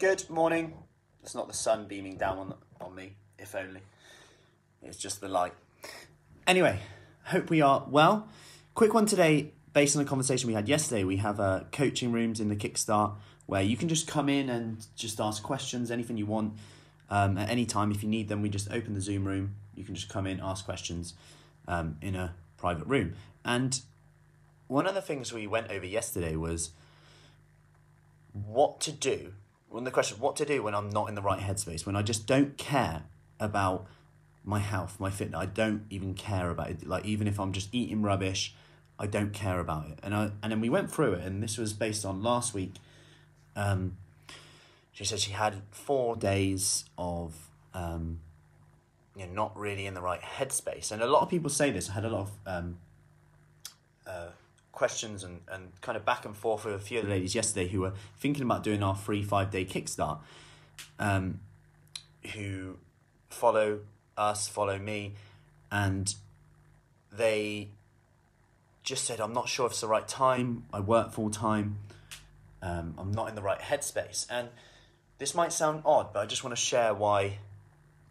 Good morning. It's not the sun beaming down on me, if only. It's just the light. Anyway, hope we are well. Quick one today, based on a conversation we had yesterday. We have coaching rooms in the Kickstart where you can just come in and just ask questions, anything you want, at any time. If you need them, we just open the Zoom room. You can just come in, ask questions in a private room. And one of the things we went over yesterday was what to do. One of the questions, what to do when I'm not in the right headspace, when I just don't care about my health, my fitness. I don't even care about it. Like, even if I'm just eating rubbish, I don't care about it. And then we went through it, and this was based on last week. She said she had 4 days of not really in the right headspace. And a lot of people say this. I had a lot of questions and kind of back and forth with a few of the ladies yesterday who were thinking about doing our free 5-day Kickstart, who follow us, follow me, and they just said, I'm not sure if it's the right time, I work full time, I'm not in the right headspace. And this might sound odd, but I just want to share why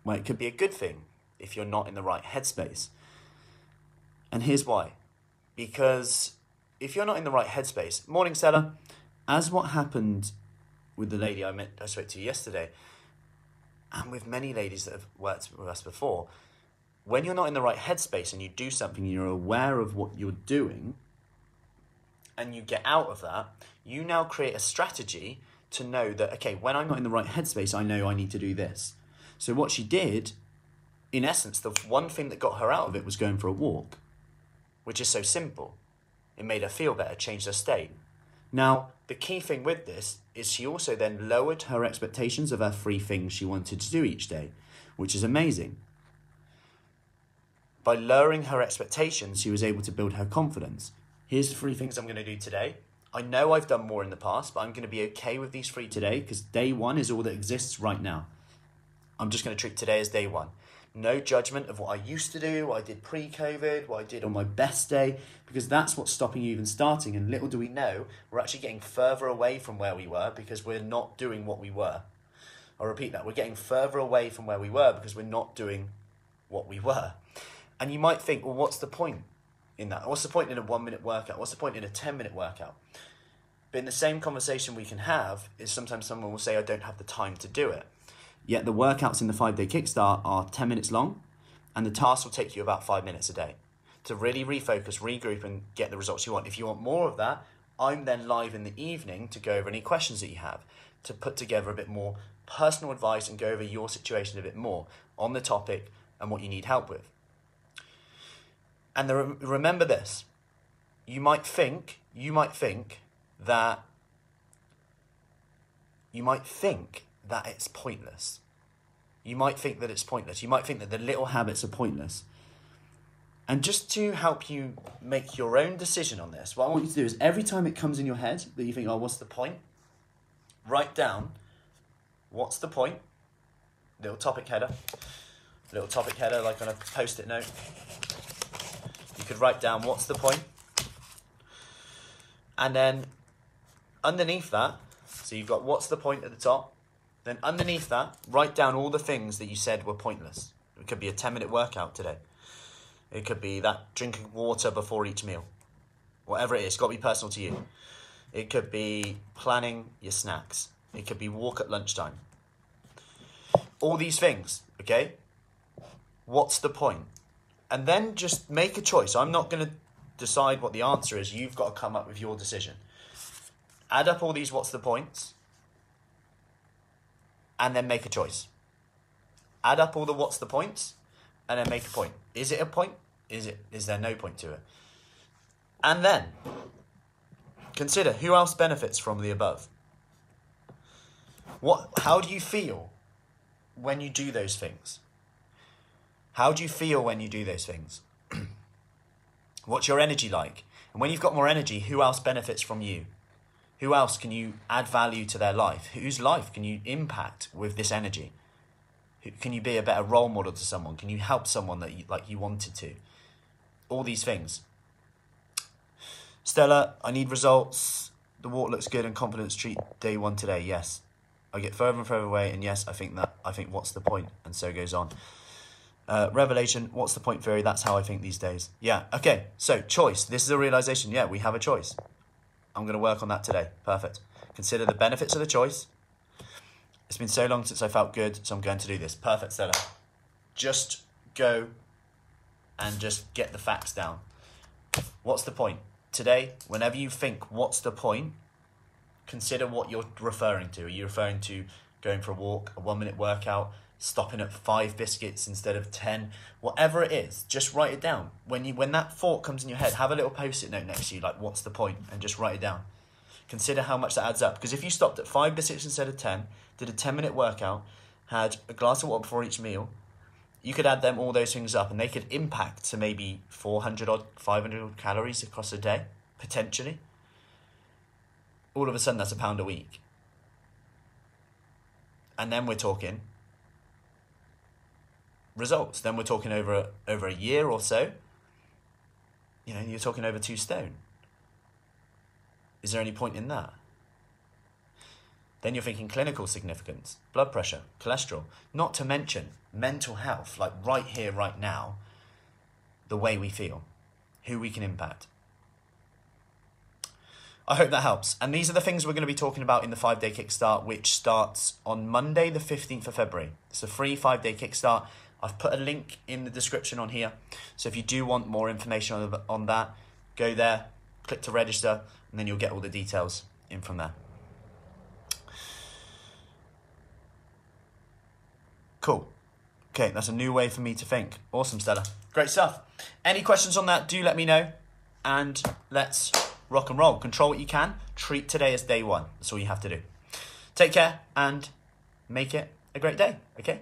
it could be a good thing if you're not in the right headspace. And here's why. Because if you're not in the right headspace, morning Stella, as what happened with the lady I spoke to yesterday, and with many ladies that have worked with us before, when you're not in the right headspace and you do something, you're aware of what you're doing, and you get out of that, you now create a strategy to know that, okay, when I'm not in the right headspace, I know I need to do this. So what she did, in essence, the one thing that got her out of it was going for a walk, which is so simple. It made her feel better, changed her state. Now, the key thing with this is she also then lowered her expectations of her 3 things she wanted to do each day, which is amazing. By lowering her expectations, she was able to build her confidence. Here's the 3 things I'm going to do today. I know I've done more in the past, but I'm going to be okay with these 3 today because day 1 is all that exists right now. I'm just going to treat today as day 1. No judgment of what I used to do, what I did pre-COVID, what I did on my best day, because that's what's stopping you even starting. And little do we know, we're actually getting further away from where we were because we're not doing what we were. I'll repeat that. We're getting further away from where we were because we're not doing what we were. And you might think, well, what's the point in that? What's the point in a 1-minute workout? What's the point in a 10-minute workout? But in the same conversation we can have is sometimes someone will say, I don't have the time to do it. Yet the workouts in the 5-day Kickstart are 10 minutes long, and the task will take you about 5 minutes a day to really refocus, regroup, and get the results you want. If you want more of that, I'm then live in the evening to go over any questions that you have, to put together a bit more personal advice and go over your situation a bit more on the topic and what you need help with. And remember this, you might think that it's pointless. You might think that it's pointless. You might think that the little habits are pointless. And just to help you make your own decision on this, what I want you to do is every time it comes in your head that you think, oh, what's the point? Write down, what's the point? Little topic header, like on a post-it note. You could write down, what's the point? And then underneath that, so you've got what's the point at the top. Then underneath that, write down all the things that you said were pointless. It could be a 10-minute workout today. It could be that drinking water before each meal. Whatever it is, it's got to be personal to you. It could be planning your snacks. It could be walk at lunchtime. All these things, okay? What's the point? And then just make a choice. I'm not going to decide what the answer is. You've got to come up with your decision. Add up all these what's the points, and then make a choice. Add up all the what's the points, and then make a point. Is it a point? Is there no point to it? And then consider who else benefits from the above. How do you feel when you do those things? How do you feel when you do those things? What's your energy like? And when you've got more energy, who else benefits from you? Who else can you add value to their life? Whose life can you impact with this energy? Can you be a better role model to someone? Can you help someone that you wanted to? All these things. Stella, I need results. The walk looks good and confidence treat day 1 today. Yes. I get further and further away, and yes, I think what's the point? And so it goes on. Revelation, what's the point theory? That's how I think these days. Yeah, okay, so choice. This is a realization. Yeah, we have a choice. I'm going to work on that today. Perfect. Consider the benefits of the choice. It's been so long since I felt good, so I'm going to do this. Perfect, Stella. Just go and just get the facts down. What's the point? Today, whenever you think, what's the point? Consider what you're referring to. Are you referring to going for a walk, a 1-minute workout, stopping at 5 biscuits instead of 10? Whatever it is, just write it down. When that thought comes in your head, have a little post-it note next to you, like, what's the point? And just write it down. Consider how much that adds up. Because if you stopped at 5 biscuits instead of 10, did a 10-minute workout, had a glass of water before each meal, you could add them all those things up and they could impact to maybe 400 odd, 500 odd calories across a day, potentially. All of a sudden, that's £1 a week. And then we're talking results. Then we're talking over a year or so. You know, you're talking over 2 stone. Is there any point in that? Then you're thinking clinical significance, blood pressure, cholesterol, not to mention mental health, like right here, right now, the way we feel, who we can impact. I hope that helps. And these are the things we're going to be talking about in the 5-day kickstart, which starts on Monday, the 15th of February. It's a free 5-day kickstart. I've put a link in the description on here. So if you do want more information on that, go there, click to register, and then you'll get all the details in from there. Cool. Okay, that's a new way for me to think. Awesome, Stella. Great stuff. Any questions on that, do let me know. And let's rock and roll. Control what you can. Treat today as day 1. That's all you have to do. Take care and make it a great day, okay?